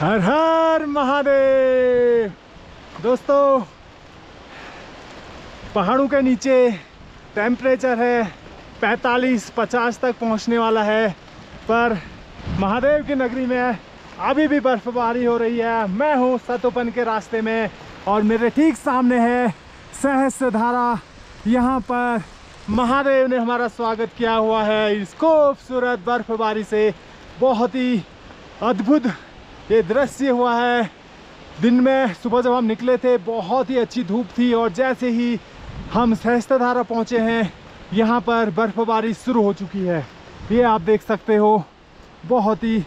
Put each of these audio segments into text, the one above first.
हर हर महादेव। दोस्तों, पहाड़ों के नीचे टेम्परेचर है 45-50 तक पहुंचने वाला है, पर महादेव की नगरी में अभी भी बर्फबारी हो रही है। मैं हूं सतोपन के रास्ते में और मेरे ठीक सामने है सहस्रधारा। यहां पर महादेव ने हमारा स्वागत किया हुआ है। इस खूबसूरत बर्फबारी से बहुत ही अद्भुत ये दृश्य हुआ है। दिन में सुबह जब हम निकले थे बहुत ही अच्छी धूप थी, और जैसे ही हम सहस्रधारा पहुँचे हैं यहाँ पर बर्फबारी शुरू हो चुकी है। ये आप देख सकते हो, बहुत ही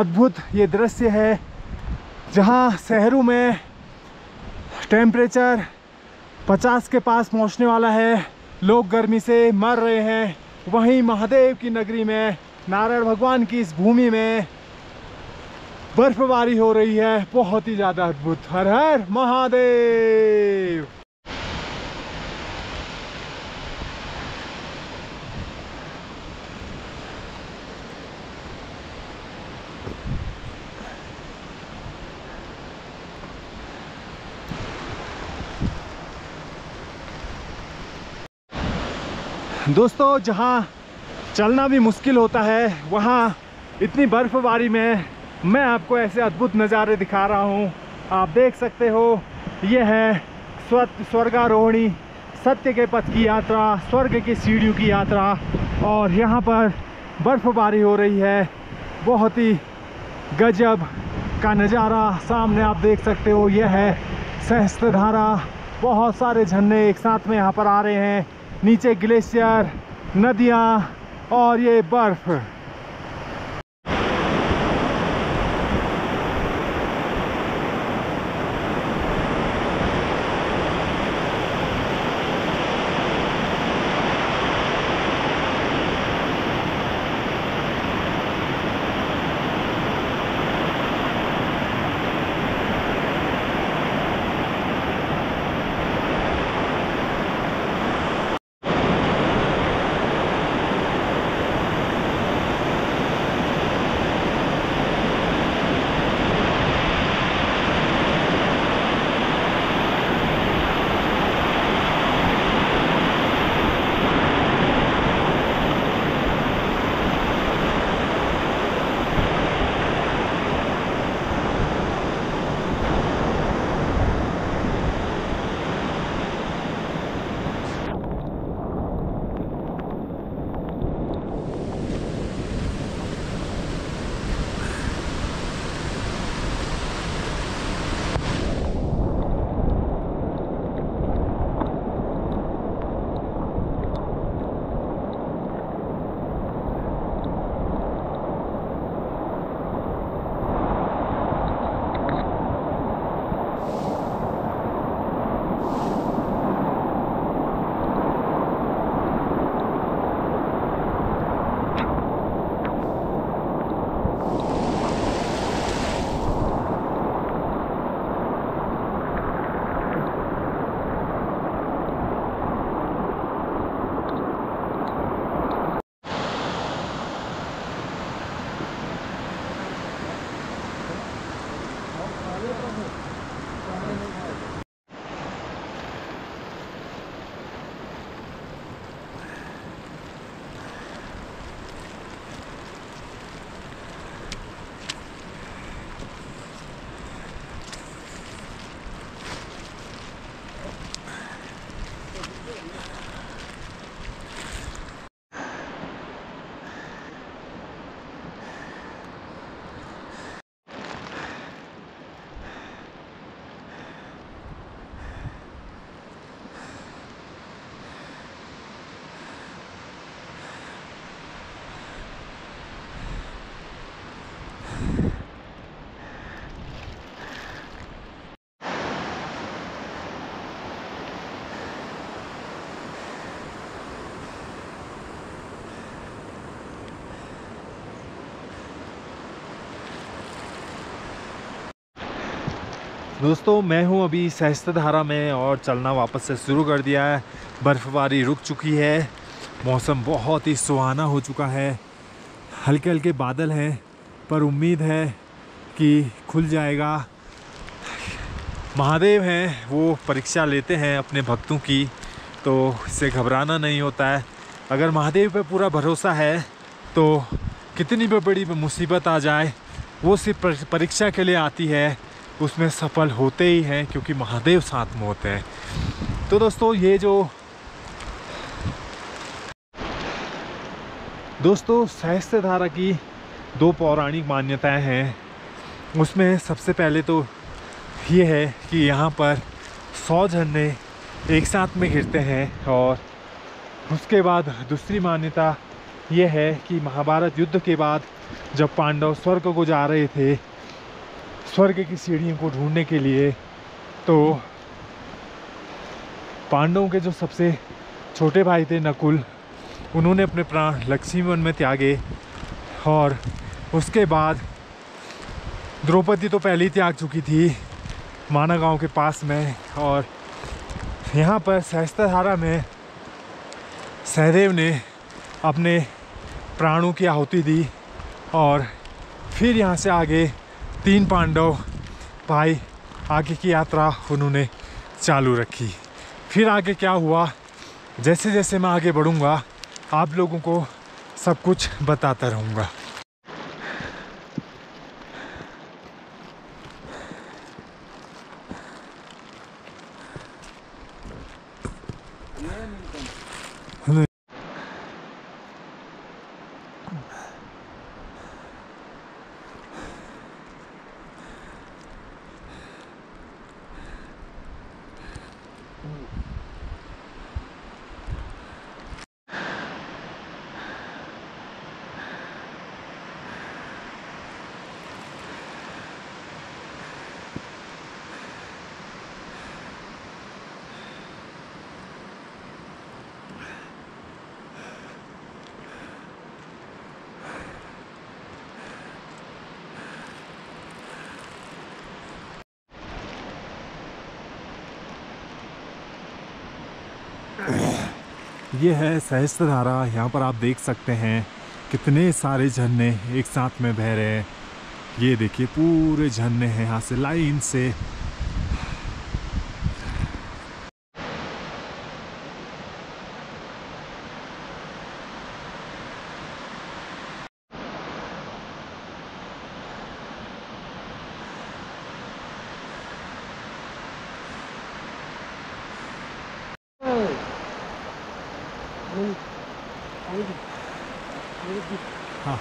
अद्भुत ये दृश्य है। जहाँ शहरों में टेम्परेचर 50 के पास पहुँचने वाला है, लोग गर्मी से मर रहे हैं, वहीं महादेव की नगरी में, नारायण भगवान की इस भूमि में बर्फबारी हो रही है, बहुत ही ज़्यादा अद्भुत। हर हर महादेव। दोस्तों, जहाँ चलना भी मुश्किल होता है, वहाँ इतनी बर्फबारी में मैं आपको ऐसे अद्भुत नज़ारे दिखा रहा हूँ। आप देख सकते हो, ये है स्वर्गारोहणी, सत्य के पथ की यात्रा, स्वर्ग की सीढ़ियों की यात्रा, और यहाँ पर बर्फबारी हो रही है। बहुत ही गजब का नज़ारा। सामने आप देख सकते हो, यह है सहस्रधारा। बहुत सारे झरने एक साथ में यहाँ पर आ रहे हैं, नीचे ग्लेशियर, नदियाँ और ये बर्फ़। दोस्तों मैं हूं अभी सहस्रधारा में और चलना वापस से शुरू कर दिया है। बर्फ़बारी रुक चुकी है, मौसम बहुत ही सुहाना हो चुका है, हल्के हल्के बादल हैं पर उम्मीद है कि खुल जाएगा। महादेव हैं, वो परीक्षा लेते हैं अपने भक्तों की, तो इससे घबराना नहीं होता है। अगर महादेव पे पूरा भरोसा है तो कितनी भी बड़ी मुसीबत आ जाए वो सिर्फ परीक्षा के लिए आती है, उसमें सफल होते ही हैं क्योंकि महादेव साथ में होते हैं। तो दोस्तों सहस्त्रधारा की दो पौराणिक मान्यताएं हैं। उसमें सबसे पहले तो ये है कि यहाँ पर 100 झरने एक साथ में गिरते हैं, और उसके बाद दूसरी मान्यता ये है कि महाभारत युद्ध के बाद जब पांडव स्वर्ग को जा रहे थे स्वर्ग की सीढ़ियों को ढूंढने के लिए, तो पांडवों के जो सबसे छोटे भाई थे नकुल, उन्होंने अपने प्राण लक्ष्मीवन में त्यागे, और उसके बाद द्रौपदी तो पहले ही त्याग चुकी थी माना गांव के पास में। और यहाँ पर सहस्त्रधारा में सहदेव ने अपने प्राणों की आहुति दी, और फिर यहाँ से आगे 3 पांडव भाई आगे की यात्रा उन्होंने चालू रखी। फिर आगे क्या हुआ, जैसे जैसे मैं आगे बढ़ूँगा आप लोगों को सब कुछ बताता रहूँगा। ये है सहस्त्रधारा। यहाँ पर आप देख सकते हैं कितने सारे झरने एक साथ में बह रहे हैं। ये देखिए पूरे झरने हैं यहाँ से लाइन से। हाँ,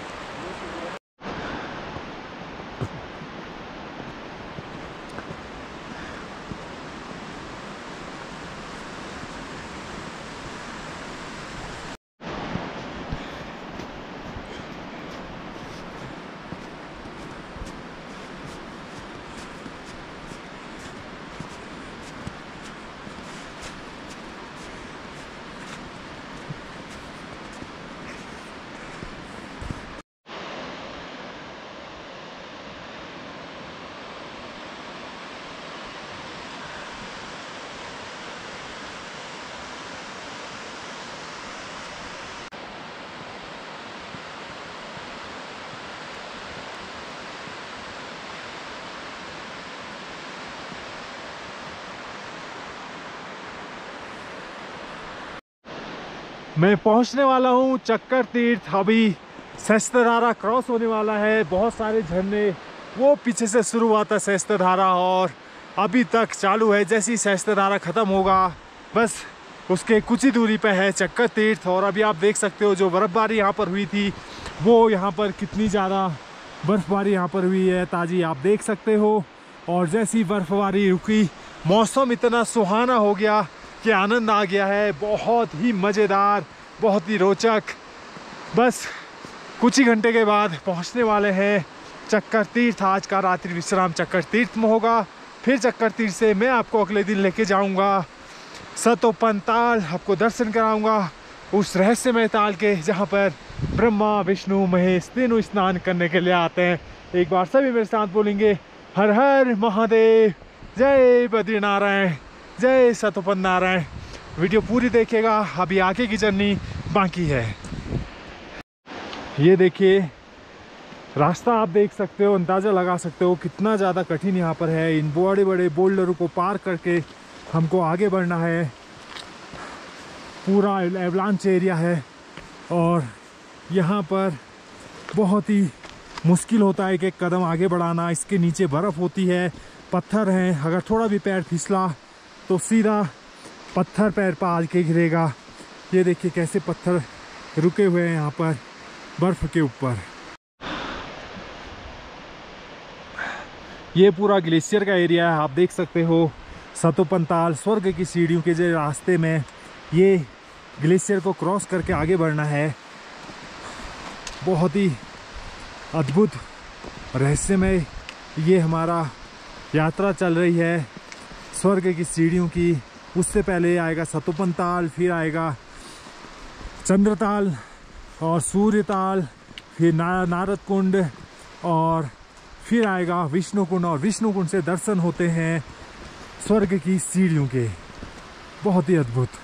मैं पहुंचने वाला हूं चक्कर तीर्थ। अभी सहस्त्रधारा क्रॉस होने वाला है। बहुत सारे झरने वो पीछे से शुरू हुआ था सहस्त्रधारा और अभी तक चालू है। जैसे ही सहस्त्रधारा ख़त्म होगा बस उसके कुछ ही दूरी पे है चक्कर तीर्थ। और अभी आप देख सकते हो जो बर्फ़बारी यहाँ पर हुई थी वो यहाँ पर कितनी ज़्यादा बर्फ़बारी यहाँ पर हुई है ताजी आप देख सकते हो। और जैसी बर्फ़बारी रुकी मौसम इतना सुहाना हो गया के आनंद आ गया है। बहुत ही मज़ेदार, बहुत ही रोचक। बस कुछ ही घंटे के बाद पहुंचने वाले हैं चक्कर तीर्थ। आज का रात्रि विश्राम चक्कर तीर्थ में होगा, फिर चक्कर तीर्थ से मैं आपको अगले दिन लेके जाऊंगा सतोपंथताल, आपको दर्शन कराऊंगा उस रहस्यमय ताल के जहां पर ब्रह्मा विष्णु महेश तीनों स्नान करने के लिए आते हैं। एक बार सभी मेरे साथ बोलेंगे हर हर महादेव, जय बद्रीनारायण, जय सतोपन नारायण। वीडियो पूरी देखिएगा, अभी आगे की जर्नी बाकी है। ये देखिए रास्ता, आप देख सकते हो, अंदाज़ा लगा सकते हो कितना ज़्यादा कठिन यहाँ पर है। इन बड़े बड़े बोल्डरों को पार करके हमको आगे बढ़ना है। पूरा एवलांच एरिया है और यहाँ पर बहुत ही मुश्किल होता है कि कदम आगे बढ़ाना। इसके नीचे बर्फ़ होती है, पत्थर हैं, अगर थोड़ा भी पैर फिसला तो सीधा पत्थर पैर पर आके गिरेगा। ये देखिए कैसे पत्थर रुके हुए हैं यहाँ पर बर्फ़ के ऊपर। ये पूरा ग्लेशियर का एरिया है, आप देख सकते हो। सतोपंथताल स्वर्ग की सीढ़ियों के जो रास्ते में ये ग्लेशियर को क्रॉस करके आगे बढ़ना है। बहुत ही अद्भुत रहस्यमय ये हमारा यात्रा चल रही है स्वर्ग की सीढ़ियों की। उससे पहले आएगा सतोपंथताल, फिर आएगा चंद्रताल और सूर्यताल, फिर नारद कुंड और फिर आएगा विष्णु कुंड। और विष्णु कुंड से दर्शन होते हैं स्वर्ग की सीढ़ियों के। बहुत ही अद्भुत।